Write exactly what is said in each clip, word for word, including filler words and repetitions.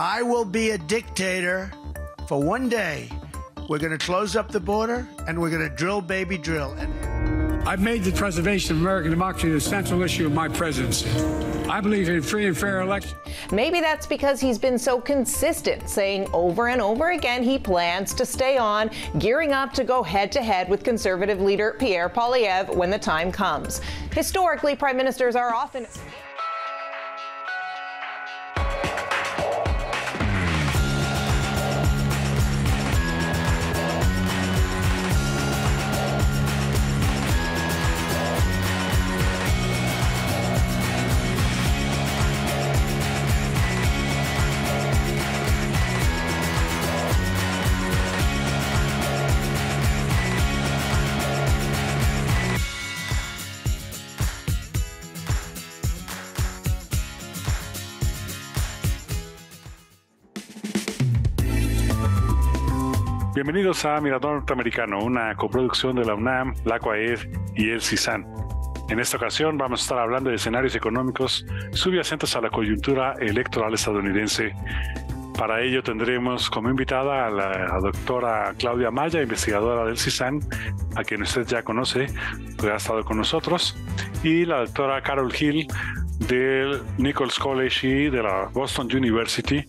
I will be a dictator for one day. We're going to close up the border, and we're going to drill, baby, drill. And I've made the preservation of American democracy the central issue of my presidency. I believe in free and fair elections. Maybe that's because he's been so consistent, saying over and over again he plans to stay on, gearing up to go head-to-head with conservative leader Pierre Polyev when the time comes. Historically, prime ministers are often... Bienvenidos a Mirador Norteamericano, una coproducción de la UNAM, la CUAED y el CISAN. En esta ocasión vamos a estar hablando de escenarios económicos subyacentes a la coyuntura electoral estadounidense. Para ello tendremos como invitada a la doctora Claudia Maya, investigadora del CISAN, a quien usted ya conoce, que ha estado con nosotros, y la doctora Carol Hill, del Nichols College y de la Boston University,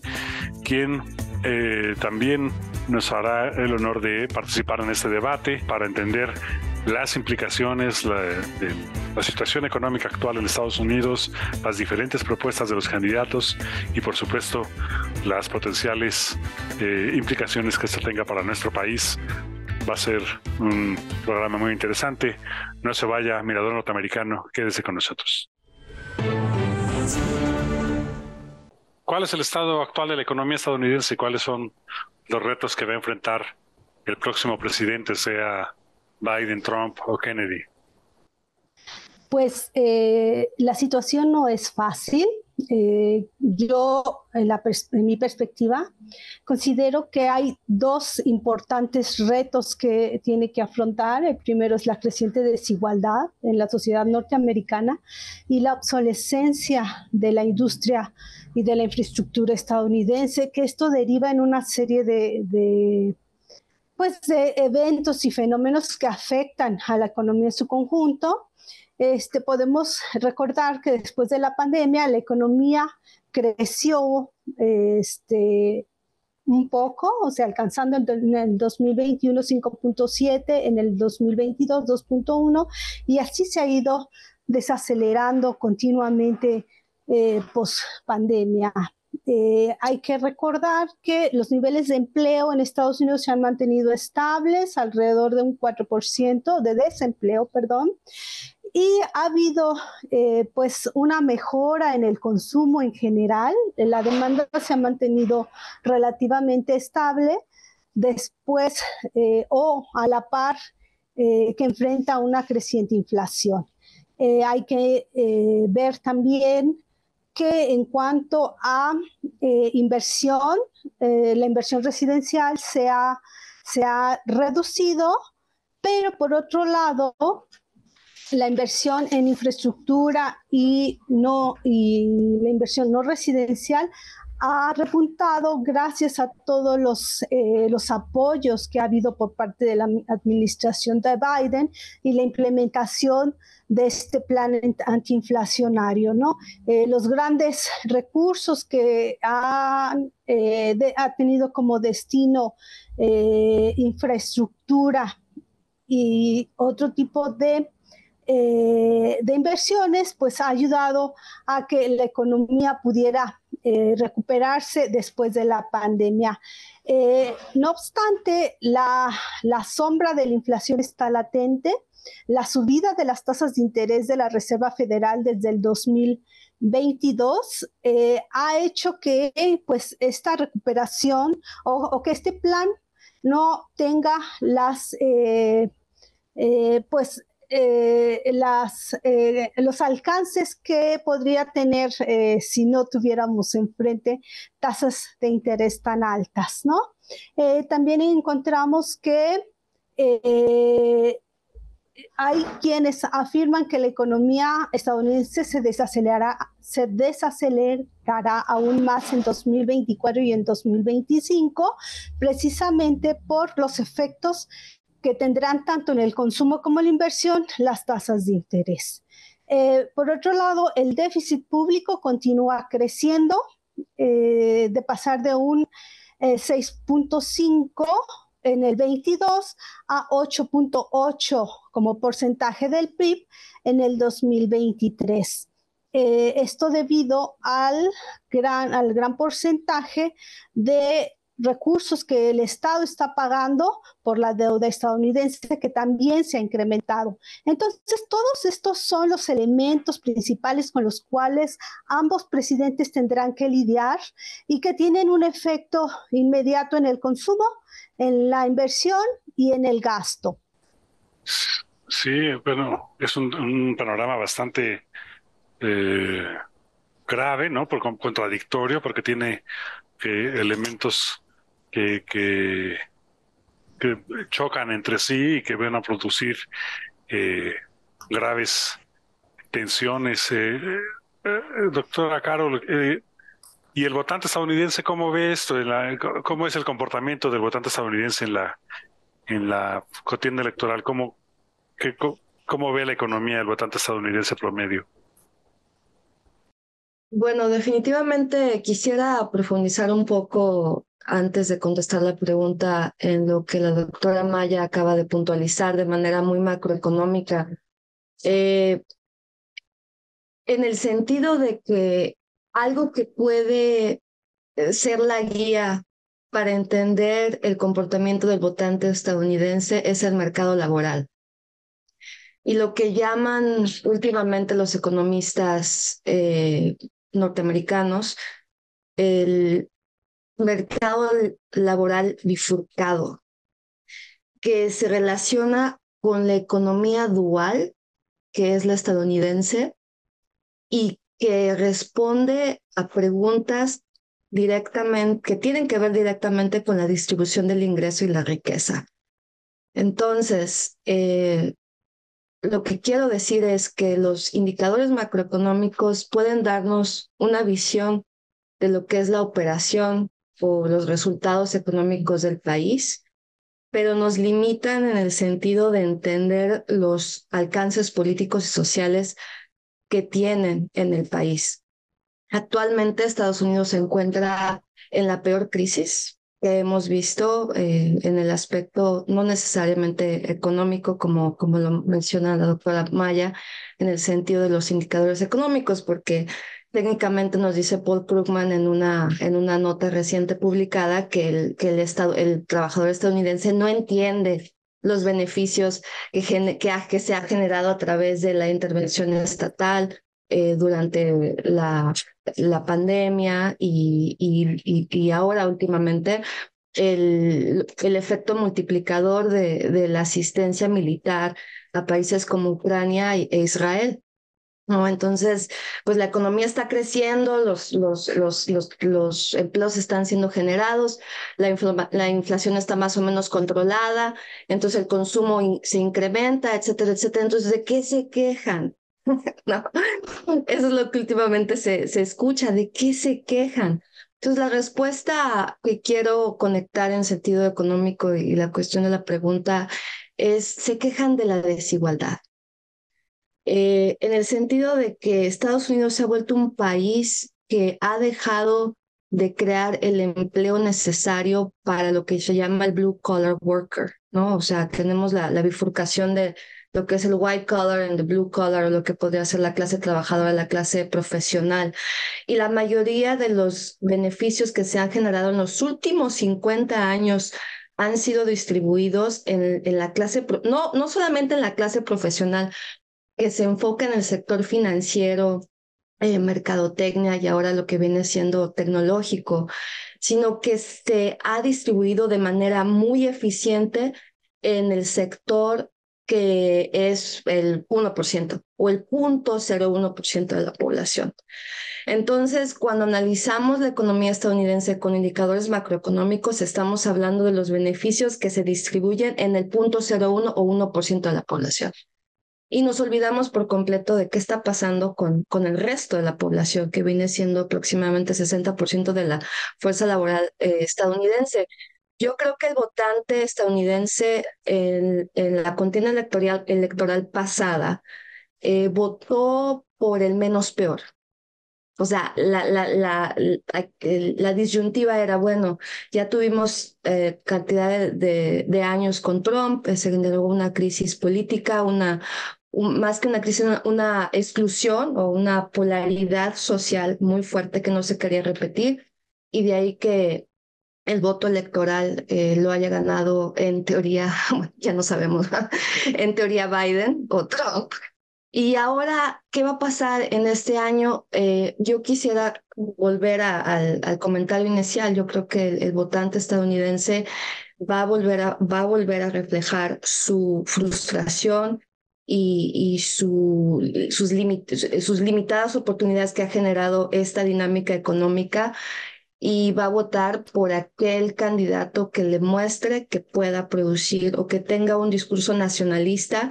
quien eh, también... nos hará el honor de participar en este debate para entender las implicaciones, la, de, la situación económica actual en Estados Unidos, las diferentes propuestas de los candidatos y, por supuesto, las potenciales eh, implicaciones que esto tenga para nuestro país. Va a ser un programa muy interesante. No se vaya, Mirador Norteamericano, quédese con nosotros. ¿Cuál es el estado actual de la economía estadounidense y cuáles son los retos que va a enfrentar el próximo presidente, sea Biden, Trump o Kennedy? Pues eh, la situación no es fácil. Eh, yo, en, la pers en mi perspectiva, considero que hay dos importantes retos que tiene que afrontar. El primero es la creciente desigualdad en la sociedad norteamericana y la obsolescencia de la industria y de la infraestructura estadounidense, que esto deriva en una serie de, de, pues, de eventos y fenómenos que afectan a la economía en su conjunto. Este, podemos recordar que después de la pandemia la economía creció este, un poco, o sea, alcanzando en el dos mil veintiuno cinco punto siete, en el dos mil veintidós dos punto uno, y así se ha ido desacelerando continuamente eh, post-pandemia. Eh, hay que recordar que los niveles de empleo en Estados Unidos se han mantenido estables, alrededor de un cuatro por ciento de desempleo, perdón, y ha habido eh, pues una mejora en el consumo en general. La demanda se ha mantenido relativamente estable después eh, o a la par eh, que enfrenta una creciente inflación. Eh, hay que eh, ver también que en cuanto a eh, inversión, eh, la inversión residencial se ha, se ha reducido, pero por otro lado, la inversión en infraestructura y, no, y la inversión no residencial ha repuntado gracias a todos los, eh, los apoyos que ha habido por parte de la administración de Biden y la implementación de este plan antiinflacionario, ¿no? Eh, los grandes recursos que han, eh, de, ha tenido como destino eh, infraestructura y otro tipo de Eh, de inversiones, pues ha ayudado a que la economía pudiera eh, recuperarse después de la pandemia. Eh, no obstante, la, la sombra de la inflación está latente. La subida de las tasas de interés de la Reserva Federal desde el dos mil veintidós eh, ha hecho que eh, pues esta recuperación o, o que este plan no tenga las... Eh, eh, pues eh, las, eh, los alcances que podría tener eh, si no tuviéramos enfrente tasas de interés tan altas, ¿no? Eh, también encontramos que eh, hay quienes afirman que la economía estadounidense se desacelerará, se desacelerará aún más en dos mil veinticuatro y en dos mil veinticinco, precisamente por los efectos que tendrán tanto en el consumo como en la inversión las tasas de interés. Eh, por otro lado, el déficit público continúa creciendo, eh, de pasar de un eh, seis punto cinco por ciento en el veintidós a ocho punto ocho como porcentaje del P I B en el dos mil veintitrés. Eh, esto debido al gran, al gran porcentaje de recursos que el Estado está pagando por la deuda estadounidense, que también se ha incrementado. Entonces, todos estos son los elementos principales con los cuales ambos presidentes tendrán que lidiar y que tienen un efecto inmediato en el consumo, en la inversión y en el gasto. Sí, bueno, es un, un panorama bastante eh, grave, ¿no? Por, contradictorio, porque tiene eh, elementos que, que, que chocan entre sí y que van a producir eh, graves tensiones. Eh, eh, doctora Carol, eh, ¿y el votante estadounidense cómo ve esto? ¿Cómo es el comportamiento del votante estadounidense en la en la contienda electoral? ¿Cómo, qué, cómo ve la economía del votante estadounidense promedio? Bueno, definitivamente quisiera profundizar un poco antes de contestar la pregunta en lo que la doctora Maya acaba de puntualizar de manera muy macroeconómica. Eh, en el sentido de que algo que puede ser la guía para entender el comportamiento del votante estadounidense es el mercado laboral. Y lo que llaman últimamente los economistas eh, norteamericanos el mercado laboral bifurcado, que se relaciona con la economía dual, que es la estadounidense, y que responde a preguntas directamente, que tienen que ver directamente con la distribución del ingreso y la riqueza. Entonces, eh, lo que quiero decir es que los indicadores macroeconómicos pueden darnos una visión de lo que es la operación o los resultados económicos del país, pero nos limitan en el sentido de entender los alcances políticos y sociales que tienen en el país. Actualmente Estados Unidos se encuentra en la peor crisis que hemos visto eh, en el aspecto no necesariamente económico, como, como lo menciona la doctora Maya, en el sentido de los indicadores económicos, porque técnicamente nos dice Paul Krugman en una, en una nota reciente publicada que el, que el, estado, el trabajador estadounidense no entiende los beneficios que, gener- que, ha- que se ha generado a través de la intervención estatal eh, durante la, la pandemia y, y, y, y ahora últimamente el, el efecto multiplicador de, de la asistencia militar a países como Ucrania e Israel, ¿no? Entonces, pues la economía está creciendo, los, los, los, los, los empleos están siendo generados, la, infl- la inflación está más o menos controlada, entonces el consumo in- se incrementa, etcétera, etcétera. Entonces, ¿de qué se quejan? No. Eso es lo que últimamente se, se escucha, ¿de qué se quejan? Entonces, la respuesta que quiero conectar en sentido económico y la cuestión de la pregunta es, se quejan de la desigualdad. Eh, en el sentido de que Estados Unidos se ha vuelto un país que ha dejado de crear el empleo necesario para lo que se llama el blue collar worker, ¿no? O sea, tenemos la, la bifurcación de lo que es el white collar and the blue collar, o lo que podría ser la clase trabajadora, la clase profesional. Y la mayoría de los beneficios que se han generado en los últimos cincuenta años han sido distribuidos en, en la clase, no, no solamente en la clase profesional, que se enfoca en el sector financiero, eh, mercadotecnia y ahora lo que viene siendo tecnológico, sino que se ha distribuido de manera muy eficiente en el sector que es el uno por ciento o el cero punto cero uno por ciento de la población. Entonces, cuando analizamos la economía estadounidense con indicadores macroeconómicos, estamos hablando de los beneficios que se distribuyen en el cero punto cero uno o uno por ciento de la población. Y nos olvidamos por completo de qué está pasando con, con el resto de la población, que viene siendo aproximadamente sesenta por ciento de la fuerza laboral eh, estadounidense. Yo creo que el votante estadounidense en, en la contienda electoral, electoral pasada eh, votó por el menos peor. O sea, la, la, la, la, la disyuntiva era, bueno, ya tuvimos eh, cantidad de, de, de años con Trump, eh, se generó una crisis política, una, un, más que una crisis, una, una exclusión o una polaridad social muy fuerte que no se quería repetir, y de ahí que el voto electoral eh, lo haya ganado en teoría, bueno, ya no sabemos, ¿no? En teoría Biden o Trump. Y ahora, ¿qué va a pasar en este año? Eh, yo quisiera volver a, al, al comentario inicial. Yo creo que el, el votante estadounidense va a volver a, va a volver a reflejar su frustración y, y su, sus, limit, sus limitadas oportunidades que ha generado esta dinámica económica, y va a votar por aquel candidato que le muestre que pueda producir o que tenga un discurso nacionalista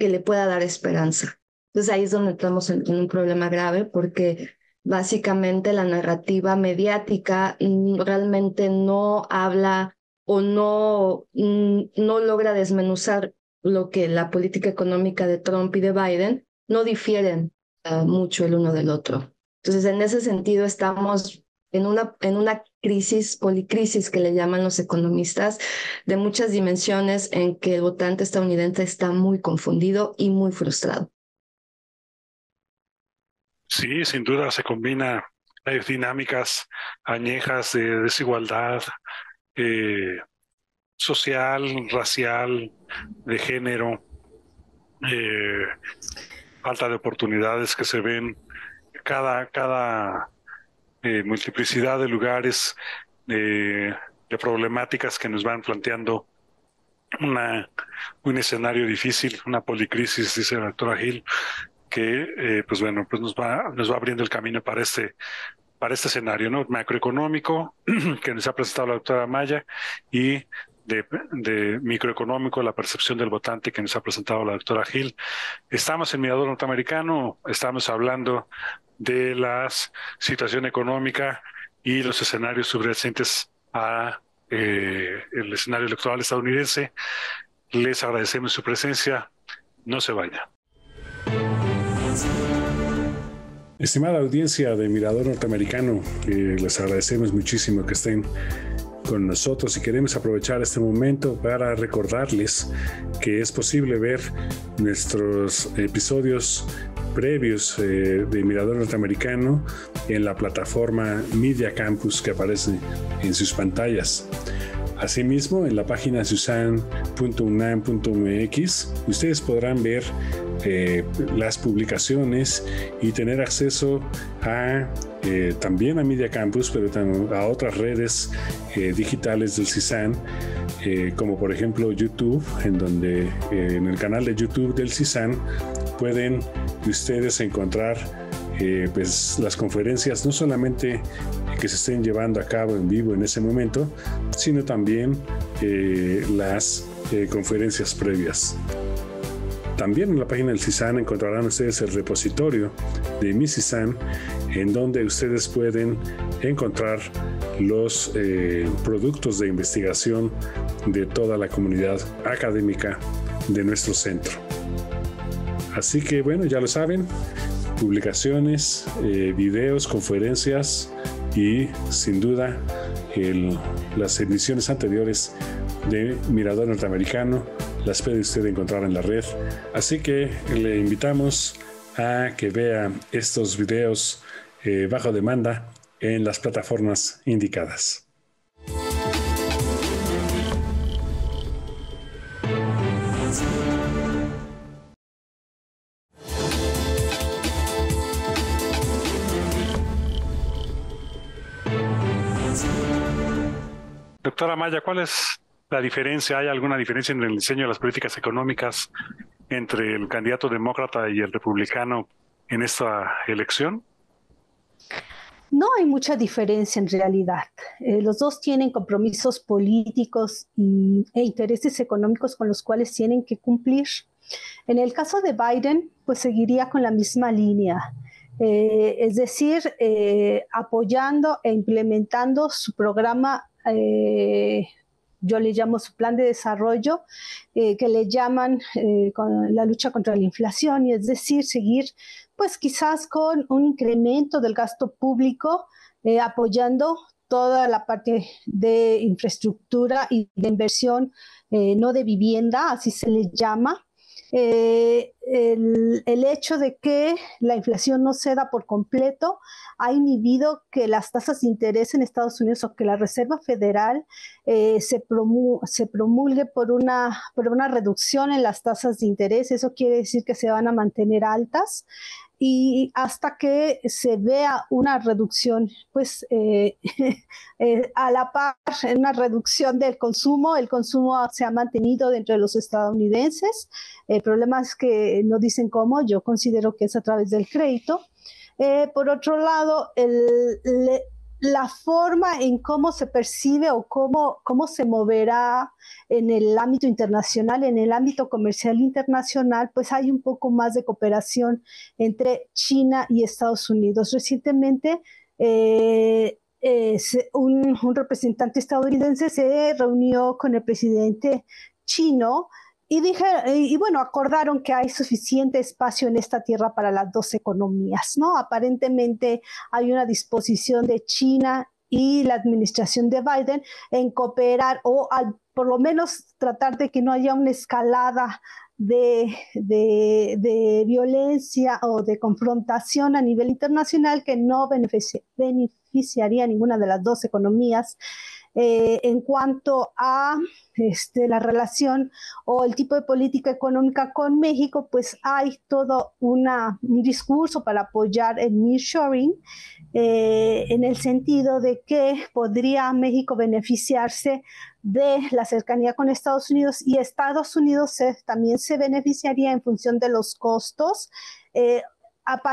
que le pueda dar esperanza. Entonces ahí es donde entramos en, en un problema grave, porque básicamente la narrativa mediática realmente no habla o no, no logra desmenuzar lo que la política económica de Trump y de Biden no difieren uh, mucho el uno del otro. Entonces en ese sentido estamos en una, en una crisis, policrisis que le llaman los economistas, de muchas dimensiones, en que el votante estadounidense está muy confundido y muy frustrado. Sí, sin duda se combina las dinámicas añejas de desigualdad eh, social, racial, de género, eh, falta de oportunidades que se ven cada... cada Eh, multiplicidad de lugares, eh, de problemáticas que nos van planteando una, un escenario difícil, una policrisis, dice la doctora Hill, que eh, pues bueno, pues nos va, nos va abriendo el camino para este, para este escenario, ¿no? Macroeconómico, que nos ha presentado la doctora Maya, y de, de microeconómico, la percepción del votante, que nos ha presentado la doctora Hill. Estamos en Mirador Norteamericano, estamos hablando de la situación económica y los escenarios subyacentes a eh, el escenario electoral estadounidense. Les agradecemos su presencia. No se vaya. Estimada audiencia de Mirador Norteamericano, eh, les agradecemos muchísimo que estén con nosotros, y queremos aprovechar este momento para recordarles que es posible ver nuestros episodios previos eh, de Mirador Norteamericano en la plataforma Media Campus que aparece en sus pantallas. Asimismo, en la página cisan punto unam punto m x ustedes podrán ver eh, las publicaciones y tener acceso a eh, también a Media Campus, pero también a otras redes eh, digitales del CISAN, eh, como por ejemplo YouTube, en donde eh, en el canal de YouTube del CISAN pueden ustedes encontrar eh, pues, las conferencias, no solamente que se estén llevando a cabo en vivo en ese momento, sino también eh, las eh, conferencias previas. También en la página del CISAN encontrarán ustedes el repositorio de MiCISAN, en donde ustedes pueden encontrar los eh, productos de investigación de toda la comunidad académica de nuestro centro. Así que bueno, ya lo saben, publicaciones, eh, videos, conferencias y sin duda el, las ediciones anteriores de Mirador Norteamericano las puede usted encontrar en la red. Así que le invitamos a que vea estos videos eh, bajo demanda en las plataformas indicadas. Doctora Maya, ¿cuál es la diferencia, ¿hay alguna diferencia en el diseño de las políticas económicas entre el candidato demócrata y el republicano en esta elección? No hay mucha diferencia en realidad. Eh, los dos tienen compromisos políticos y, e intereses económicos con los cuales tienen que cumplir. En el caso de Biden, pues seguiría con la misma línea, eh, es decir, eh, apoyando e implementando su programa, eh, yo le llamo su plan de desarrollo, eh, que le llaman eh, con la lucha contra la inflación, y es decir, seguir pues quizás con un incremento del gasto público, eh, apoyando toda la parte de infraestructura y de inversión, eh, no de vivienda, así se le llama. Eh, el, el hecho de que la inflación no ceda por completo ha inhibido que las tasas de interés en Estados Unidos o que la Reserva Federal eh, se, promu se promulgue por una, por una reducción en las tasas de interés. Eso quiere decir que se van a mantener altas y hasta que se vea una reducción, pues eh, eh, a la par, una reducción del consumo. El consumo se ha mantenido dentro de los estadounidenses. El problema es que no dicen cómo. Yo considero que es a través del crédito. Eh, por otro lado, el, le, la forma en cómo se percibe o cómo, cómo se moverá en el ámbito internacional, en el ámbito comercial internacional, pues hay un poco más de cooperación entre China y Estados Unidos. Recientemente, eh, eh, un, un representante estadounidense se reunió con el presidente chino y, dije, y bueno, acordaron que hay suficiente espacio en esta tierra para las dos economías, ¿no? Aparentemente hay una disposición de China y la administración de Biden en cooperar o al, por lo menos tratar de que no haya una escalada de, de, de violencia o de confrontación a nivel internacional que no beneficia, beneficiaría a ninguna de las dos economías. Eh, en cuanto a este, la relación o el tipo de política económica con México, pues hay todo una, un discurso para apoyar el nearshoring, eh, en el sentido de que podría México beneficiarse de la cercanía con Estados Unidos, y Estados Unidos se, también se beneficiaría en función de los costos. Eh,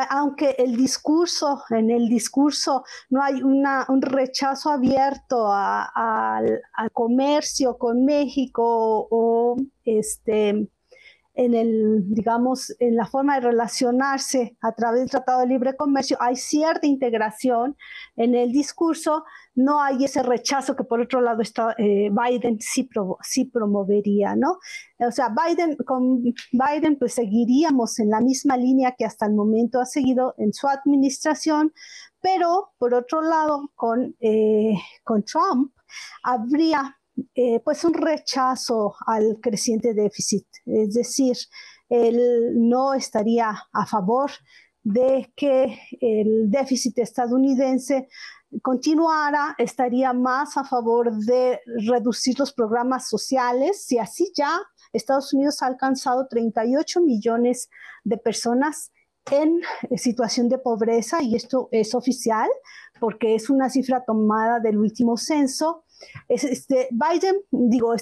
Aunque el discurso, en el discurso no hay una, un rechazo abierto a, a, al comercio con México o, o este, en el, digamos, en la forma de relacionarse a través del Tratado de Libre Comercio, hay cierta integración en el discurso. No hay ese rechazo que, por otro lado, está, eh, Biden sí, pro, sí promovería, ¿no? O sea, Biden, con Biden pues seguiríamos en la misma línea que hasta el momento ha seguido en su administración, pero, por otro lado, con, eh, con Trump habría eh, pues un rechazo al creciente déficit. Es decir, él no estaría a favor de que el déficit estadounidense continuara, estaría más a favor de reducir los programas sociales, y así ya Estados Unidos ha alcanzado treinta y ocho millones de personas en situación de pobreza, y esto es oficial porque es una cifra tomada del último censo. Este, Biden, digo,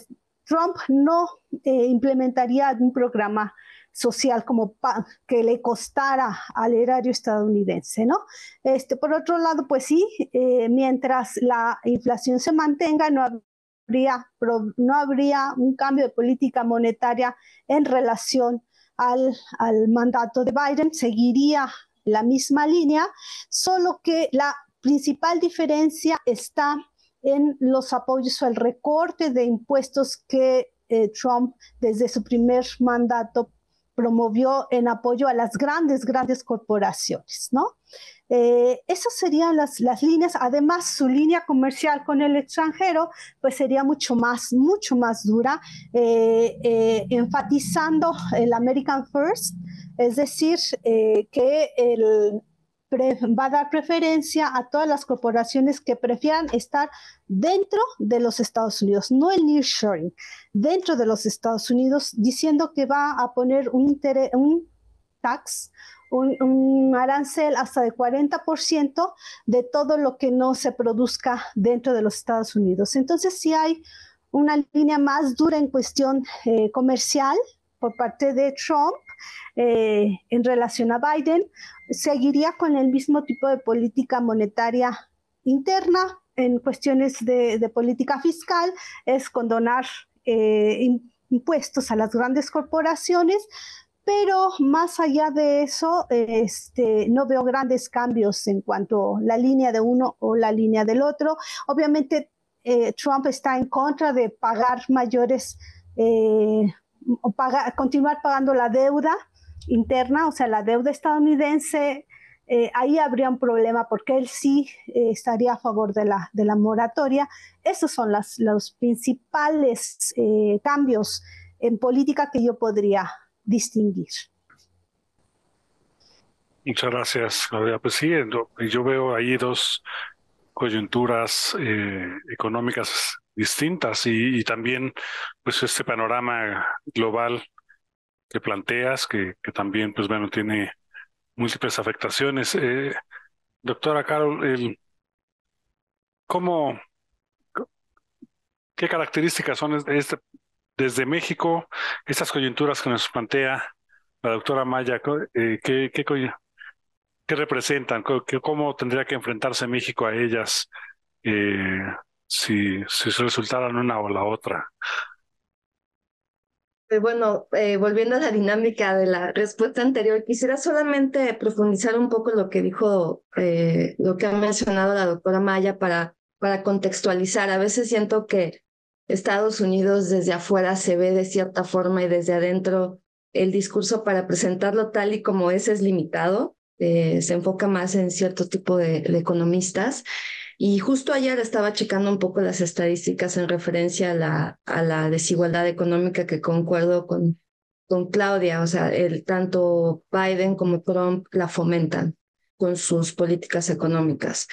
Trump no eh, implementaría un programa social como pa que le costara al erario estadounidense, ¿no? Este, por otro lado, pues sí, eh, mientras la inflación se mantenga, no habría, no habría un cambio de política monetaria en relación al, al mandato de Biden. Seguiría la misma línea, solo que la principal diferencia está en los apoyos o el recorte de impuestos que eh, Trump desde su primer mandato promovió en apoyo a las grandes, grandes corporaciones, ¿no? Eh, esas serían las, las líneas. Además, su línea comercial con el extranjero pues sería mucho más, mucho más dura, eh, eh, enfatizando el American First, es decir, eh, que el, pre, va a dar preferencia a todas las corporaciones que prefieran estar dentro de los Estados Unidos, no el nearshoring, dentro de los Estados Unidos, diciendo que va a poner un, interés, un tax, un, un arancel hasta de cuarenta por ciento de todo lo que no se produzca dentro de los Estados Unidos. Entonces, sí hay una línea más dura en cuestión eh, comercial por parte de Trump eh, en relación a Biden. Seguiría con el mismo tipo de política monetaria interna. En cuestiones de, de política fiscal es condonar eh, impuestos a las grandes corporaciones, pero más allá de eso este, no veo grandes cambios en cuanto a la línea de uno o la línea del otro. Obviamente eh, Trump está en contra de pagar mayores, eh, o pagar, continuar pagando la deuda interna, o sea, la deuda estadounidense. Eh, ahí habría un problema porque él sí eh, estaría a favor de la, de la moratoria. Esos son las, los principales eh, cambios en política que yo podría distinguir. Muchas gracias, Claudia. Pues sí, yo veo ahí dos coyunturas eh, económicas distintas y, y también pues este panorama global que planteas, que, que también pues bueno tiene múltiples afectaciones. Eh, doctora Carol, el, ¿cómo, qué características son este, desde México estas coyunturas que nos plantea la doctora Maya? Eh, ¿qué, qué, qué representan? ¿Cómo tendría que enfrentarse México a ellas eh, si, si resultaran una o la otra? Bueno, eh, volviendo a la dinámica de la respuesta anterior, quisiera solamente profundizar un poco lo que dijo, eh, lo que ha mencionado la doctora Maya para, para contextualizar. A veces siento que Estados Unidos desde afuera se ve de cierta forma y desde adentro el discurso para presentarlo tal y como es es limitado. Eh, se enfoca más en cierto tipo de, de economistas. Y justo ayer estaba checando un poco las estadísticas en referencia a la, a la desigualdad económica, que concuerdo con, con Claudia. O sea, el, tanto Biden como Trump la fomentan con sus políticas económicas.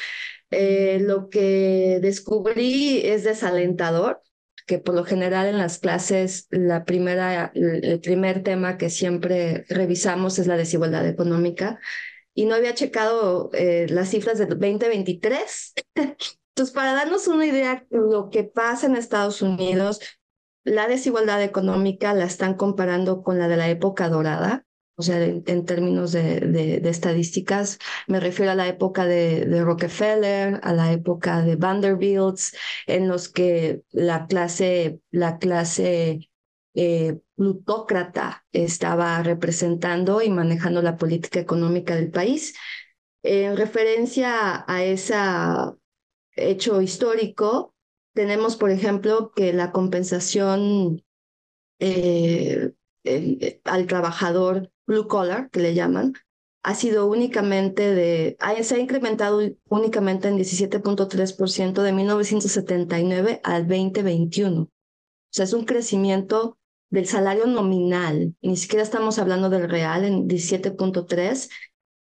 Eh, lo que descubrí es desalentador, que por lo general en las clases la primera, el primer tema que siempre revisamos es la desigualdad económica. Y no había checado eh, las cifras del veinte veintitrés. Entonces, para darnos una idea de lo que pasa en Estados Unidos, la desigualdad económica la están comparando con la de la época dorada, o sea, en, en términos de, de, de estadísticas. Me refiero a la época de, de Rockefeller, a la época de Vanderbilt, en los que la clase, la clase Eh, plutócrata estaba representando y manejando la política económica del país. En referencia a ese hecho histórico, tenemos, por ejemplo, que la compensación eh, eh, al trabajador blue collar, que le llaman, ha sido únicamente de, se ha incrementado únicamente en diecisiete punto tres por ciento de mil novecientos setenta y nueve al dos mil veintiuno. O sea, es un crecimiento del salario nominal, ni siquiera estamos hablando del real, en diecisiete punto tres,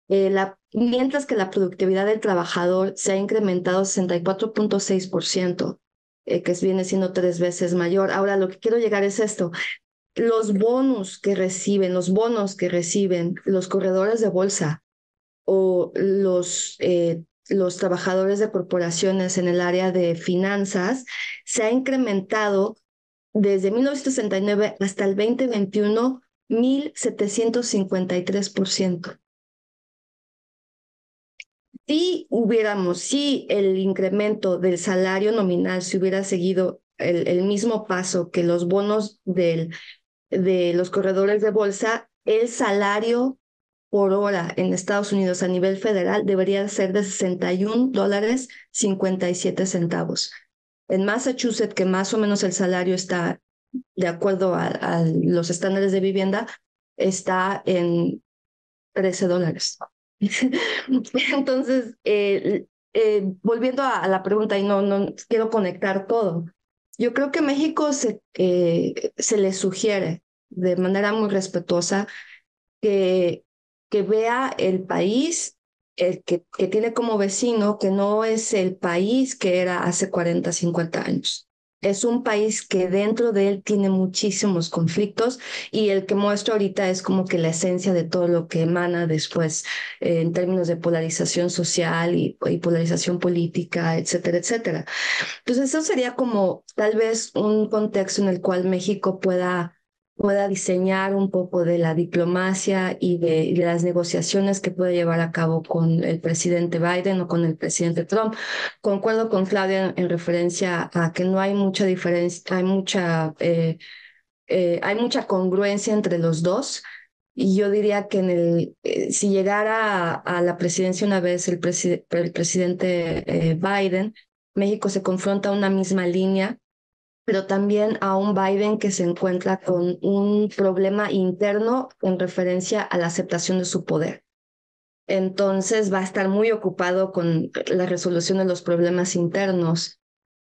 eh, mientras que la productividad del trabajador se ha incrementado sesenta y cuatro punto seis por ciento, eh, que viene siendo tres veces mayor. Ahora, lo que quiero llegar es esto, los bonos que reciben, los bonos que reciben los corredores de bolsa o los eh, los trabajadores de corporaciones en el área de finanzas, se ha incrementado desde mil novecientos sesenta y nueve hasta el dos mil veintiuno, mil setecientos cincuenta y tres por ciento. Si hubiéramos, si el incremento del salario nominal se hubiera seguido el, el mismo paso que los bonos del, de los corredores de bolsa, el salario por hora en Estados Unidos a nivel federal debería ser de sesenta y un dólares cincuenta y siete centavos. En Massachusetts, que más o menos el salario está, de acuerdo a, a los estándares de vivienda, está en trece dólares. Entonces, eh, eh, volviendo a, a la pregunta, y no, no quiero conectar todo, yo creo que México se, eh, se le sugiere de manera muy respetuosa que, que vea el país el que, que tiene como vecino, que no es el país que era hace cuarenta, cincuenta años. Es un país que dentro de él tiene muchísimos conflictos, y el que muestro ahorita es como que la esencia de todo lo que emana después eh, en términos de polarización social y, y polarización política, etcétera, etcétera. Entonces eso sería como tal vez un contexto en el cual México pueda... pueda diseñar un poco de la diplomacia y de, y de las negociaciones que puede llevar a cabo con el presidente Biden o con el presidente Trump. Concuerdo con Claudia en, en referencia a que no hay mucha diferencia, hay mucha, eh, eh, hay mucha congruencia entre los dos. Y yo diría que en el, eh, si llegara a, a la presidencia una vez el, preside, el presidente eh, Biden, México se confronta a una misma línea, pero también a un Biden que se encuentra con un problema interno en referencia a la aceptación de su poder. Entonces va a estar muy ocupado con la resolución de los problemas internos.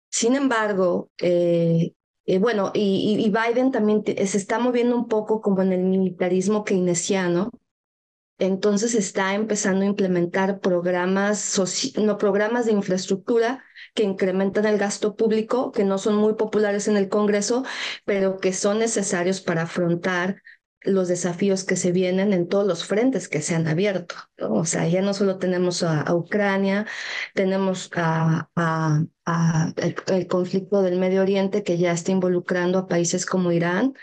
Sin embargo, eh, eh, bueno, y, y Biden también te, se está moviendo un poco como en el militarismo keynesiano. Entonces está empezando a implementar programas, no, programas de infraestructura que incrementan el gasto público, que no son muy populares en el Congreso, pero que son necesarios para afrontar los desafíos que se vienen en todos los frentes que se han abierto, ¿no? O sea, ya no solo tenemos a, a Ucrania, tenemos a, a, a el, el conflicto del Medio Oriente, que ya está involucrando a países como Irán,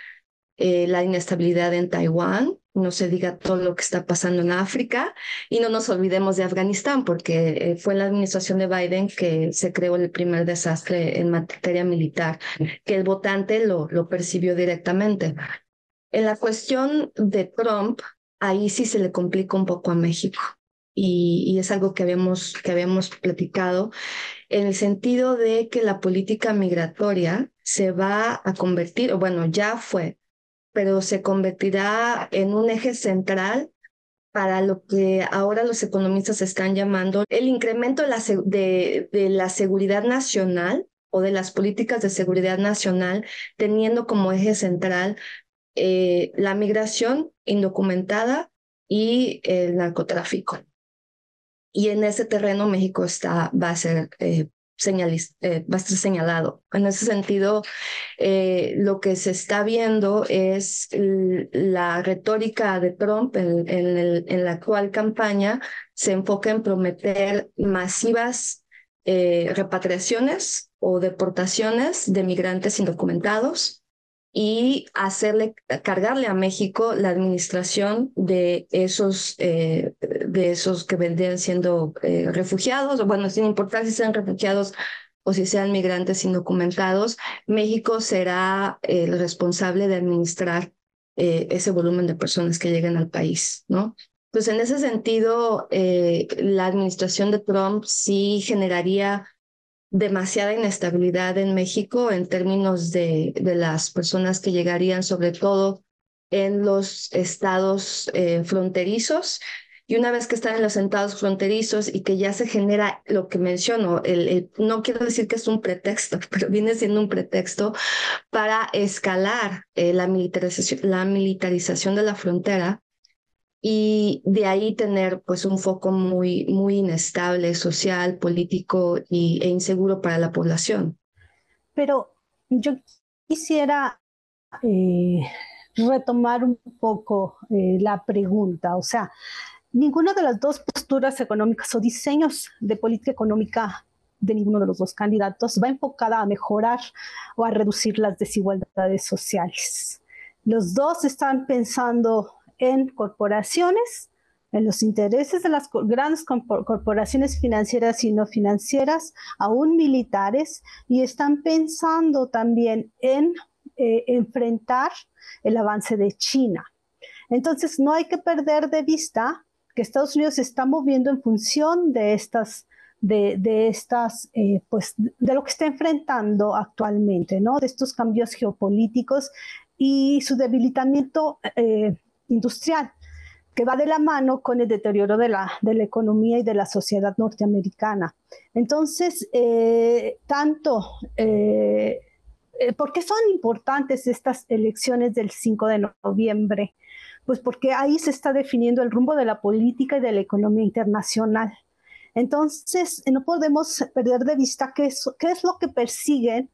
eh, la inestabilidad en Taiwán, no se diga todo lo que está pasando en África, y no nos olvidemos de Afganistán, porque fue en la administración de Biden que se creó el primer desastre en materia militar, que el votante lo, lo percibió directamente. En la cuestión de Trump, ahí sí se le complica un poco a México, y, y es algo que habíamos, que habíamos platicado, en el sentido de que la política migratoria se va a convertir, o bueno, ya fue, pero se convertirá en un eje central para lo que ahora los economistas están llamando el incremento de la, de, de la seguridad nacional o de las políticas de seguridad nacional, teniendo como eje central eh, la migración indocumentada y el narcotráfico. Y en ese terreno México está, va a ser eh, Señaliz- eh, va a estar señalado. En ese sentido, eh, lo que se está viendo es la retórica de Trump en, en, el, en la actual campaña se enfoca en prometer masivas eh, repatriaciones o deportaciones de migrantes indocumentados y hacerle, cargarle a México la administración de esos, eh, de esos que vendrían siendo eh, refugiados, o bueno, sin importar si sean refugiados o si sean migrantes indocumentados, México será eh, el responsable de administrar eh, ese volumen de personas que lleguen al país, ¿no? Entonces, en ese sentido, eh, la administración de Trump sí generaría demasiada inestabilidad en México en términos de, de las personas que llegarían, sobre todo en los estados eh, fronterizos. Y una vez que están en los estados fronterizos y que ya se genera lo que menciono, el, el, no quiero decir que es un pretexto, pero viene siendo un pretexto para escalar eh, la militarización, la militarización de la frontera, y de ahí tener pues un foco muy, muy inestable, social, político y, e inseguro para la población. Pero yo quisiera eh, retomar un poco eh, la pregunta. O sea, ninguna de las dos posturas económicas o diseños de política económica de ninguno de los dos candidatos va enfocada a mejorar o a reducir las desigualdades sociales. Los dos están pensando en corporaciones, en los intereses de las grandes corporaciones financieras y no financieras, aún militares, y están pensando también en eh, enfrentar el avance de China. Entonces, no hay que perder de vista que Estados Unidos se está moviendo en función de estas de, de estas, eh, pues, de lo que está enfrentando actualmente, ¿no? De estos cambios geopolíticos y su debilitamiento eh, industrial, que va de la mano con el deterioro de la, de la economía y de la sociedad norteamericana. Entonces, eh, tanto, eh, eh, ¿por qué son importantes estas elecciones del cinco de noviembre? Pues porque ahí se está definiendo el rumbo de la política y de la economía internacional. Entonces, no podemos perder de vista qué es, qué es lo que persiguen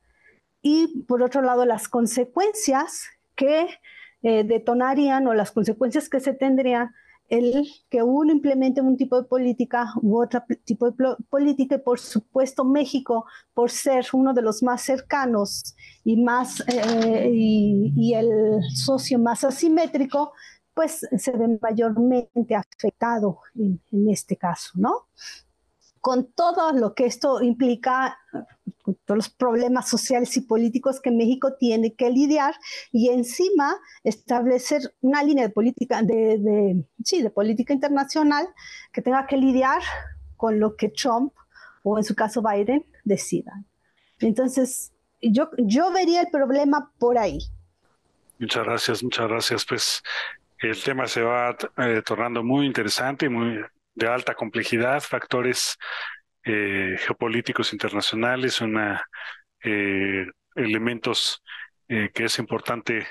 y por otro lado las consecuencias que eh, detonarían o las consecuencias que se tendrían el que uno implemente un tipo de política u otro tipo de política. Y por supuesto México, por ser uno de los más cercanos y, más, eh, y, y el socio más asimétrico, pues se ve mayormente afectado en, en este caso, ¿no? Con todo lo que esto implica, con todos los problemas sociales y políticos que México tiene que lidiar, y encima establecer una línea de política, de, de, sí, de política internacional que tenga que lidiar con lo que Trump, o en su caso Biden, decidan. Entonces, yo, yo vería el problema por ahí. Muchas gracias, muchas gracias. Pues el tema se va eh, tornando muy interesante y muy... de alta complejidad, factores eh, geopolíticos internacionales, una, eh, elementos eh, que es importante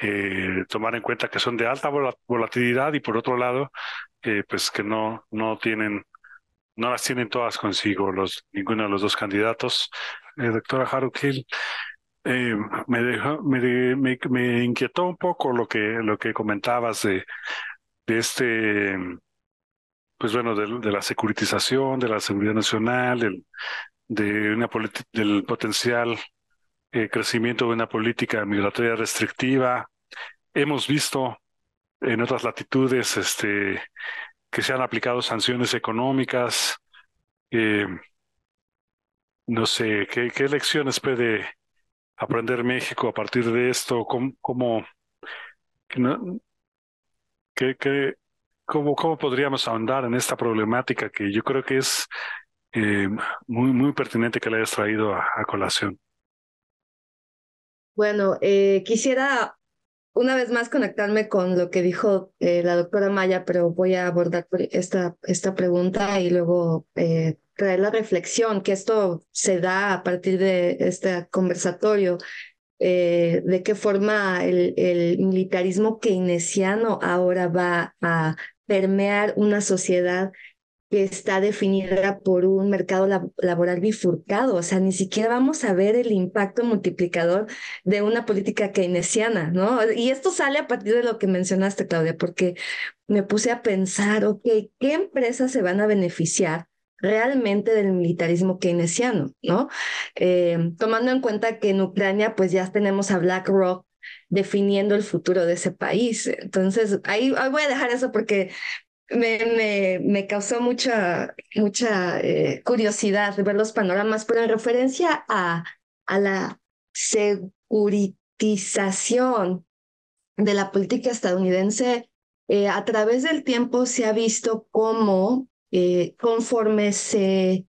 eh, tomar en cuenta que son de alta volatilidad y por otro lado, eh, pues que no, no tienen, no las tienen todas consigo los, ninguno de los dos candidatos. Eh, doctora Carol Hill, eh, me, dejó, me, me, me inquietó un poco lo que, lo que comentabas de, de este... pues bueno, de, de la securitización, de la seguridad nacional, del, de una del potencial eh, crecimiento de una política migratoria restrictiva. Hemos visto en otras latitudes este, que se han aplicado sanciones económicas. Eh, no sé, ¿qué, qué lecciones puede aprender México a partir de esto? ¿Cómo, cómo, qué, qué, ¿Cómo, ¿Cómo podríamos ahondar en esta problemática que yo creo que es eh, muy, muy pertinente que le hayas traído a, a colación? Bueno, eh, quisiera una vez más conectarme con lo que dijo eh, la doctora Maya, pero voy a abordar esta, esta pregunta y luego eh, traer la reflexión, que esto se da a partir de este conversatorio. Eh, de qué forma el, el militarismo keynesiano ahora va a permear una sociedad que está definida por un mercado lab- laboral bifurcado. O sea, ni siquiera vamos a ver el impacto multiplicador de una política keynesiana, ¿no? Y esto sale a partir de lo que mencionaste, Claudia, porque me puse a pensar, ok, ¿qué empresas se van a beneficiar realmente del militarismo keynesiano, ¿no? Eh, tomando en cuenta que en Ucrania pues ya tenemos a BlackRock definiendo el futuro de ese país. Entonces, ahí, ahí voy a dejar eso porque me, me, me causó mucha, mucha eh, curiosidad ver los panoramas, pero en referencia a, a la securitización de la política estadounidense, eh, a través del tiempo se ha visto cómo Eh, conforme se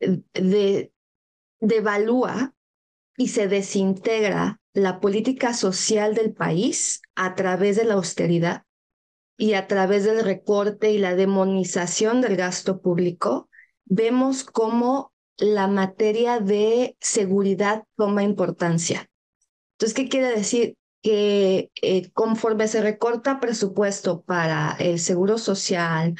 de, devalúa y se desintegra la política social del país a través de la austeridad y a través del recorte y la demonización del gasto público, vemos cómo la materia de seguridad toma importancia. Entonces, ¿qué quiere decir? Que eh, conforme se recorta presupuesto para el seguro social,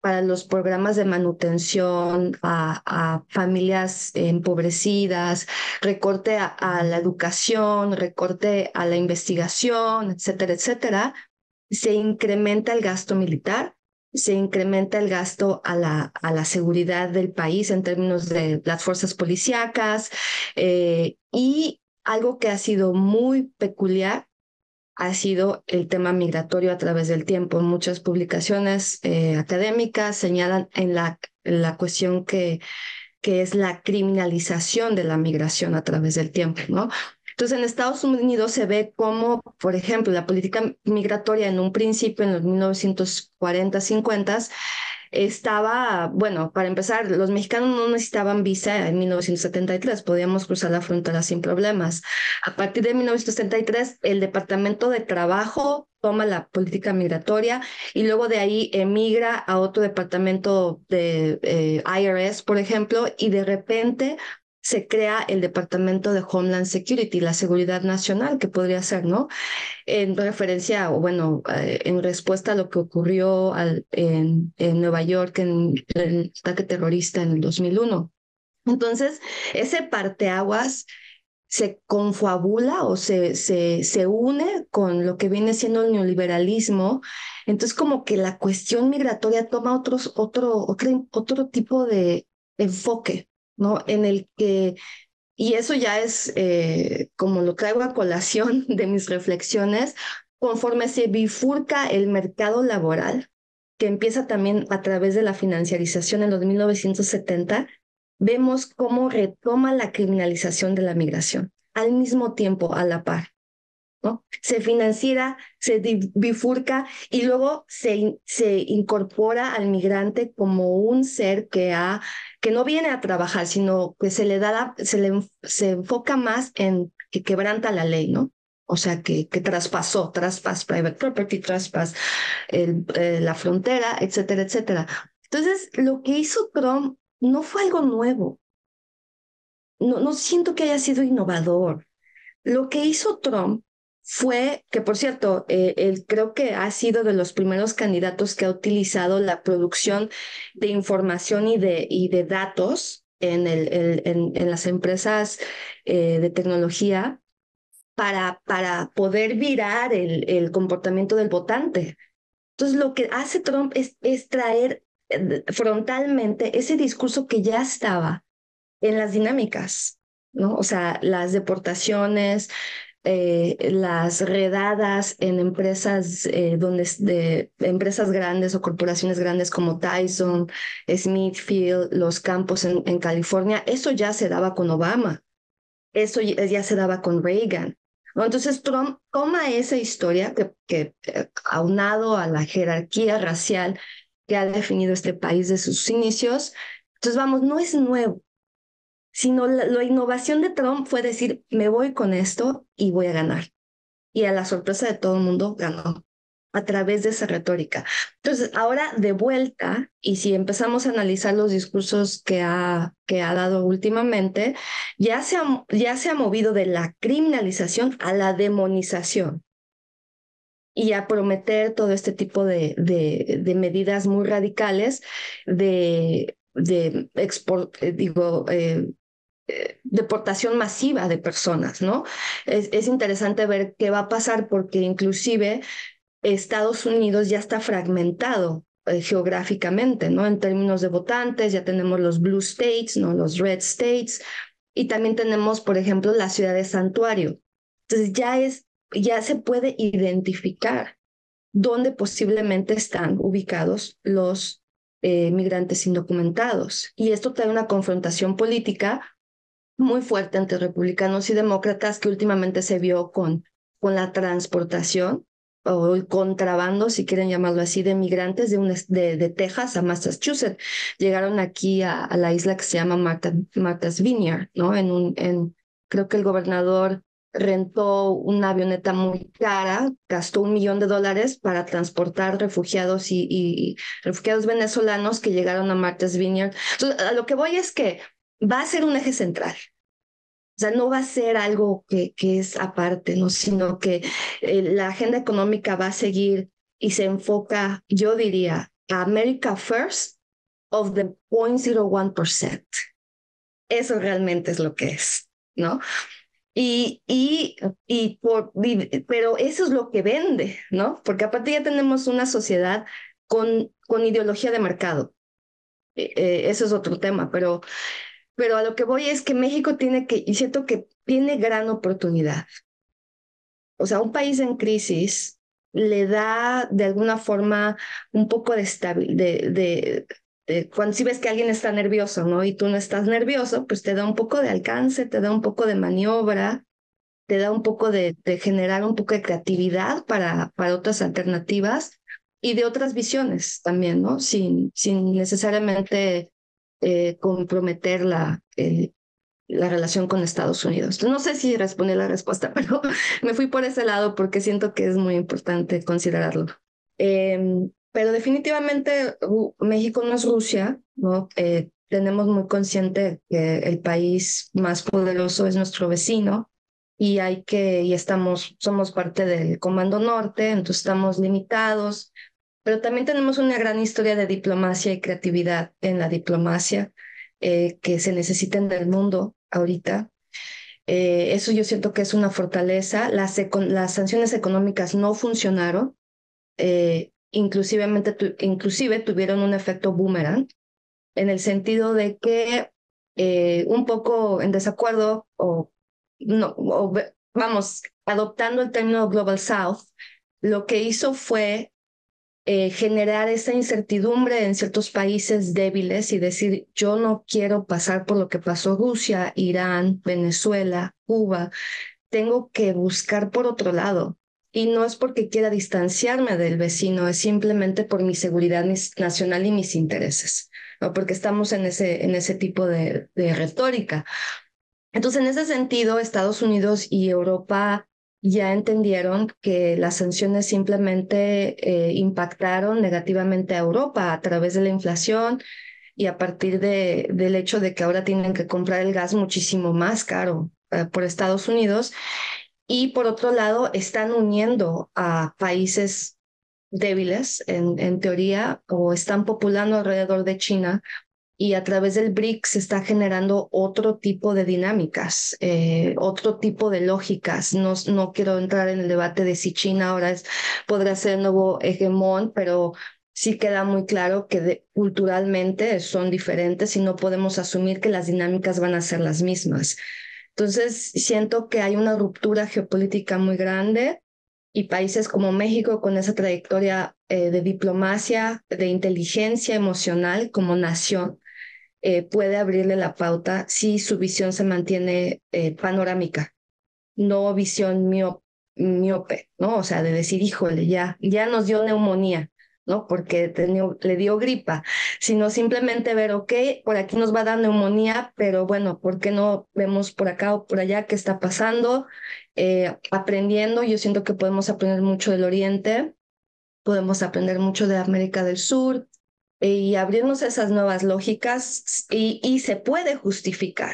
para los programas de manutención a, a familias empobrecidas, recorte a, a la educación, recorte a la investigación, etcétera, etcétera, se incrementa el gasto militar, se incrementa el gasto a la, a la seguridad del país en términos de las fuerzas policíacas, eh, y algo que ha sido muy peculiar ha sido el tema migratorio a través del tiempo. Muchas publicaciones eh, académicas señalan en la, en la cuestión que, que es la criminalización de la migración a través del tiempo, ¿no? Entonces, en Estados Unidos se ve cómo, por ejemplo, la política migratoria en un principio, en los mil novecientos cuarenta, cincuenta, estaba, bueno, para empezar, los mexicanos no necesitaban visa en mil novecientos setenta y tres, podíamos cruzar la frontera sin problemas. A partir de mil novecientos setenta y tres, el Departamento de Trabajo toma la política migratoria y luego de ahí emigra a otro departamento de eh, I R S, por ejemplo, y de repente se crea el Departamento de Homeland Security, la Seguridad Nacional, que podría ser, ¿no? En referencia, o bueno, en respuesta a lo que ocurrió al, en, en Nueva York en el ataque terrorista en el dos mil uno. Entonces, ese parteaguas se confabula o se, se, se une con lo que viene siendo el neoliberalismo. Entonces como que la cuestión migratoria toma otros, otro, otro, otro tipo de enfoque, ¿no? En el que, y eso ya es eh, como lo traigo a colación de mis reflexiones, conforme se bifurca el mercado laboral, que empieza también a través de la financiarización en los mil novecientos setenta, vemos cómo retoma la criminalización de la migración, al mismo tiempo, a la par, ¿no? Se financiera, se bifurca y luego se, se incorpora al migrante como un ser que, ha, que no viene a trabajar, sino que se le, da la, se le se enfoca más en que quebranta la ley, ¿no? O sea, que, que traspasó, traspasó private property, traspasó el, eh, la frontera, etcétera, etcétera. Entonces, lo que hizo Trump no fue algo nuevo. No, no siento que haya sido innovador. Lo que hizo Trump fue, que por cierto, eh, él creo que ha sido de los primeros candidatos que ha utilizado la producción de información y de, y de datos en, el, el, en, en las empresas eh, de tecnología, Para, para poder virar el, el comportamiento del votante. Entonces, lo que hace Trump es, es traer frontalmente ese discurso que ya estaba en las dinámicas, ¿no? O sea, las deportaciones, eh, las redadas en empresas, eh, donde, de, empresas grandes o corporaciones grandes como Tyson, Smithfield, los campos en, en California. Eso ya se daba con Obama. Eso ya se daba con Reagan. Entonces Trump toma esa historia que, que aunado a la jerarquía racial que ha definido este país de sus inicios, entonces vamos, no es nuevo, sino la, la innovación de Trump fue decir, me voy con esto y voy a ganar. Y a la sorpresa de todo el mundo, ganó a través de esa retórica. Entonces ahora de vuelta, y si empezamos a analizar los discursos que ha, que ha dado últimamente, ya se ha, ya se ha movido de la criminalización a la demonización y a prometer todo este tipo de, de, de medidas muy radicales de, de export, digo, eh, deportación masiva de personas, ¿no? Es, es interesante ver qué va a pasar porque inclusive Estados Unidos ya está fragmentado eh, geográficamente, ¿no? En términos de votantes, ya tenemos los blue states, ¿no? Los red states, y también tenemos, por ejemplo, la ciudad de santuario. Entonces ya, es, ya se puede identificar dónde posiblemente están ubicados los eh, migrantes indocumentados. Y esto trae una confrontación política muy fuerte entre republicanos y demócratas que últimamente se vio con, con la transportación o el contrabando, si quieren llamarlo así, de migrantes de, un, de, de Texas a Massachusetts. Llegaron aquí a, a la isla que se llama Martha, Martha's Vineyard, ¿no? En un, en, creo que el gobernador rentó una avioneta muy cara, gastó un millón de dólares para transportar refugiados y, y, y refugiados venezolanos que llegaron a Martha's Vineyard. Entonces, a lo que voy es que va a ser un eje central. O sea, no va a ser algo que, que es aparte, ¿no? Sino que eh, la agenda económica va a seguir y se enfoca, yo diría, a America First of the cero punto cero uno por ciento. Eso realmente es lo que es, ¿no? Y, y, y por, y, pero eso es lo que vende, ¿no? Porque aparte ya tenemos una sociedad con, con ideología de mercado. Eh, eh, eso es otro tema, pero... Pero a lo que voy es que México tiene que, y siento que tiene gran oportunidad. O sea, un país en crisis le da de alguna forma un poco de estabilidad. De, de, de, cuando si ves que alguien está nervioso, ¿no? Y tú no estás nervioso, pues te da un poco de alcance, te da un poco de maniobra, te da un poco de, de generar un poco de creatividad para, para otras alternativas y de otras visiones también, ¿no? Sin, sin necesariamente... Eh, comprometer la, eh, la relación con Estados Unidos. No sé si respondí la respuesta, pero me fui por ese lado porque siento que es muy importante considerarlo. Eh, pero definitivamente uh, México no es Rusia, ¿no? Eh, tenemos muy consciente que el país más poderoso es nuestro vecino y hay que, y estamos, somos parte del Comando Norte, entonces estamos limitados. Pero también tenemos una gran historia de diplomacia y creatividad en la diplomacia eh, que se necesita en el mundo ahorita. Eh, eso yo siento que es una fortaleza. Las, las sanciones económicas no funcionaron. Eh, inclusivemente tu, inclusive tuvieron un efecto boomerang, en el sentido de que eh, un poco en desacuerdo, o, no, o vamos, adoptando el término Global South, lo que hizo fue eh, generar esa incertidumbre en ciertos países débiles y decir, yo no quiero pasar por lo que pasó Rusia, Irán, Venezuela, Cuba, tengo que buscar por otro lado. Y no es porque quiera distanciarme del vecino, es simplemente por mi seguridad nacional y mis intereses, ¿no? Porque estamos en ese, en ese tipo de, de retórica. Entonces, en ese sentido, Estados Unidos y Europa ya entendieron que las sanciones simplemente eh, impactaron negativamente a Europa a través de la inflación y a partir de, del hecho de que ahora tienen que comprar el gas muchísimo más caro eh, por Estados Unidos. Y por otro lado, están uniendo a países débiles, en, en teoría, o están populando alrededor de China, y a través del BRICS se está generando otro tipo de dinámicas, eh, otro tipo de lógicas. No, no quiero entrar en el debate de si China ahora es, podrá ser el nuevo hegemón, pero sí queda muy claro que de, culturalmente son diferentes y no podemos asumir que las dinámicas van a ser las mismas. Entonces, siento que hay una ruptura geopolítica muy grande y países como México, con esa trayectoria eh, de diplomacia, de inteligencia emocional como nación, eh, puede abrirle la pauta si su visión se mantiene eh, panorámica, no visión miope, ¿no? O sea, de decir, híjole, ya, ya nos dio neumonía, ¿no? Porque tenió, le dio gripa, sino simplemente ver, ok, por aquí nos va a dar neumonía, pero bueno, ¿por qué no vemos por acá o por allá qué está pasando? Eh, aprendiendo, yo siento que podemos aprender mucho del Oriente, podemos aprender mucho de América del Sur, eh, y abrirnos esas nuevas lógicas, y, y se puede justificar,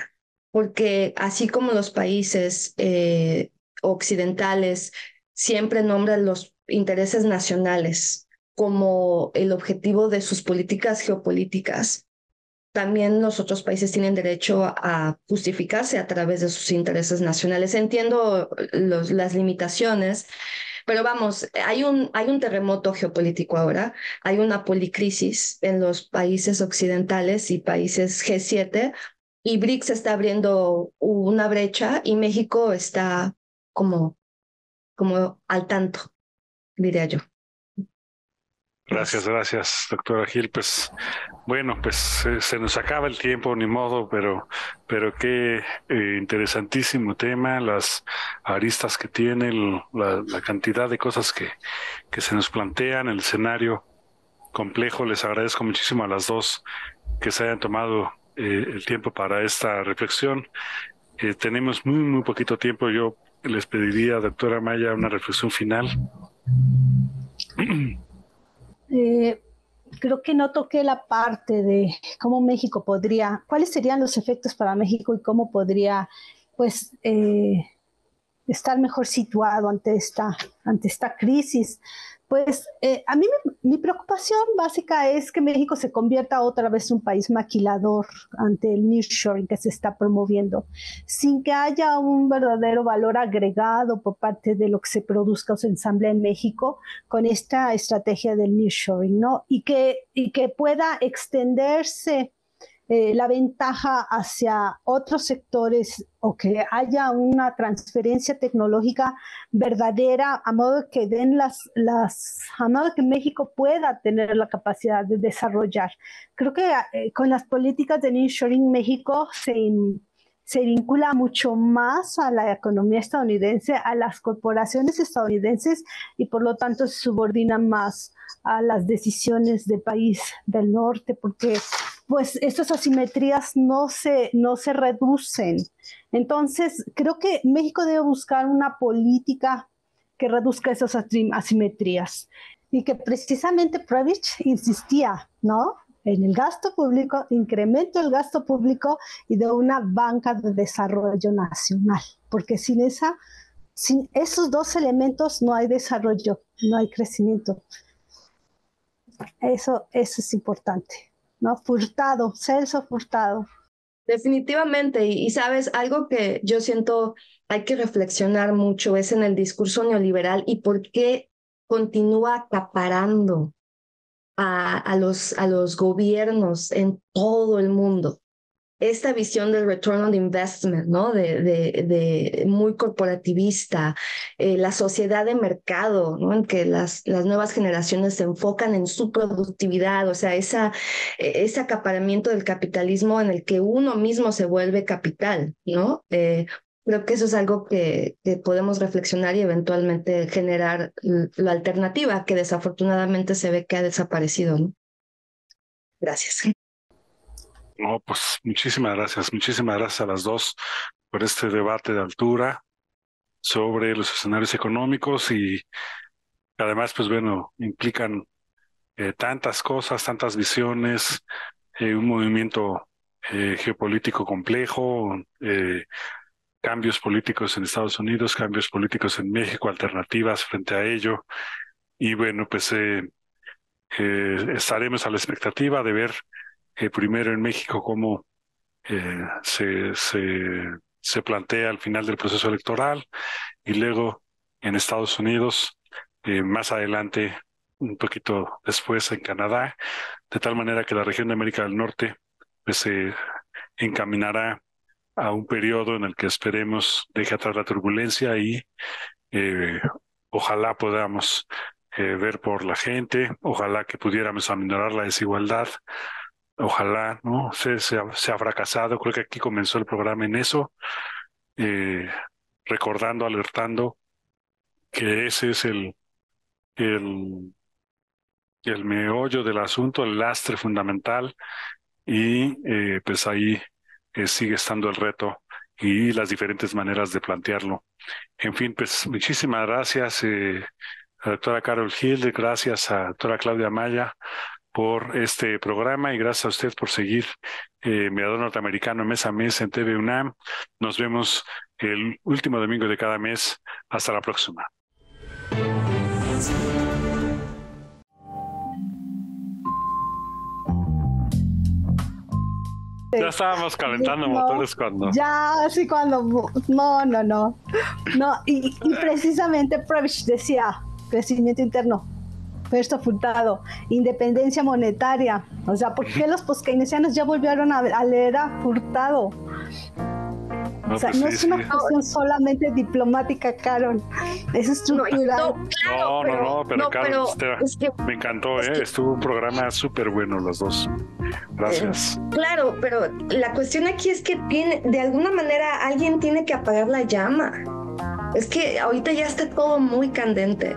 porque así como los países eh, occidentales siempre nombran los intereses nacionales como el objetivo de sus políticas geopolíticas, también los otros países tienen derecho a justificarse a través de sus intereses nacionales. Entiendo los, las limitaciones, pero vamos, hay un, hay un terremoto geopolítico ahora, hay una policrisis en los países occidentales y países G siete, y BRICS está abriendo una brecha y México está como, como al tanto, diría yo. Gracias, gracias, doctora Hill. Pues bueno, pues eh, se nos acaba el tiempo, ni modo, pero pero qué eh, interesantísimo tema, las aristas que tiene, lo, la, la cantidad de cosas que, que se nos plantean, el escenario complejo. Les agradezco muchísimo a las dos que se hayan tomado eh, el tiempo para esta reflexión. Eh, tenemos muy, muy poquito tiempo. Yo les pediría, doctora Maya, una reflexión final. Eh, creo que no toqué la parte de cómo México podría, cuáles serían los efectos para México y cómo podría pues, eh, estar mejor situado ante esta, ante esta crisis. Pues eh, a mí mi, mi preocupación básica es que México se convierta otra vez en un país maquilador ante el nearshoring que se está promoviendo, sin que haya un verdadero valor agregado por parte de lo que se produzca o se ensambla en México con esta estrategia del nearshoring, ¿no? Y que, y que pueda extenderse Eh, la ventaja hacia otros sectores, o que haya una transferencia tecnológica verdadera, a modo que den las, las a modo que México pueda tener la capacidad de desarrollar. Creo que eh, con las políticas de nearshoring México se, se vincula mucho más a la economía estadounidense, a las corporaciones estadounidenses, y por lo tanto se subordina más a las decisiones del país del norte, porque pues estas asimetrías no se, no se reducen. Entonces, creo que México debe buscar una política que reduzca esas asimetrías, y que precisamente Prebisch insistía, ¿no?, en el gasto público, incremento del gasto público y de una banca de desarrollo nacional, porque sin esa, sin esos dos elementos no hay desarrollo, no hay crecimiento. Eso, eso es importante, ¿no? Furtado, Celso Furtado. Definitivamente, y, y sabes, algo que yo siento hay que reflexionar mucho es en el discurso neoliberal y por qué continúa acaparando a, a, los, a los gobiernos en todo el mundo. Esta visión del return on investment, ¿no? De, de, de muy corporativista, eh, la sociedad de mercado, ¿no? En que las, las nuevas generaciones se enfocan en su productividad, o sea, esa, ese acaparamiento del capitalismo en el que uno mismo se vuelve capital, ¿no? Eh, creo que eso es algo que, que podemos reflexionar y eventualmente generar la alternativa que desafortunadamente se ve que ha desaparecido, ¿no? Gracias. No, pues muchísimas gracias, muchísimas gracias a las dos por este debate de altura sobre los escenarios económicos y además, pues bueno, implican eh, tantas cosas, tantas visiones, eh, un movimiento eh, geopolítico complejo, eh, cambios políticos en Estados Unidos, cambios políticos en México, alternativas frente a ello y bueno, pues eh, eh, estaremos a la expectativa de ver Eh, primero en México cómo eh, se, se, se plantea al final del proceso electoral y luego en Estados Unidos, eh, más adelante, un poquito después en Canadá, de tal manera que la región de América del Norte pues, se encaminará a un periodo en el que esperemos deje atrás la turbulencia y eh, ojalá podamos eh, ver por la gente, ojalá que pudiéramos aminorar la desigualdad. Ojalá, ¿no? Se, se, ha, se ha fracasado. Creo que aquí comenzó el programa en eso, eh, recordando, alertando que ese es el, el, el meollo del asunto, el lastre fundamental y eh, pues ahí eh, sigue estando el reto y las diferentes maneras de plantearlo. En fin, pues muchísimas gracias eh, a la doctora Carol Hill, gracias a la doctora Claudia Maya por este programa y gracias a usted por seguir eh, Mirador Norteamericano mes a mes en T V UNAM. Nos vemos el último domingo de cada mes. Hasta la próxima. Ya estábamos calentando no, motores cuando... Ya, sí, cuando... No, no, no. no y, y precisamente Prebisch decía, crecimiento interno. Celso Furtado, independencia monetaria, o sea, ¿por qué los poskeynesianos ya volvieron a, a leer a Furtado? No, o sea, pues no sí, es una sí. cuestión solamente diplomática, Carol, es estructural. No, claro, no, pero, no, no, pero, no, Carol, pero usted, es que, me encantó, es eh, que, estuvo un programa súper bueno los dos. Gracias. Eh, claro, pero la cuestión aquí es que tiene, de alguna manera alguien tiene que apagar la llama. Es que ahorita ya está todo muy candente.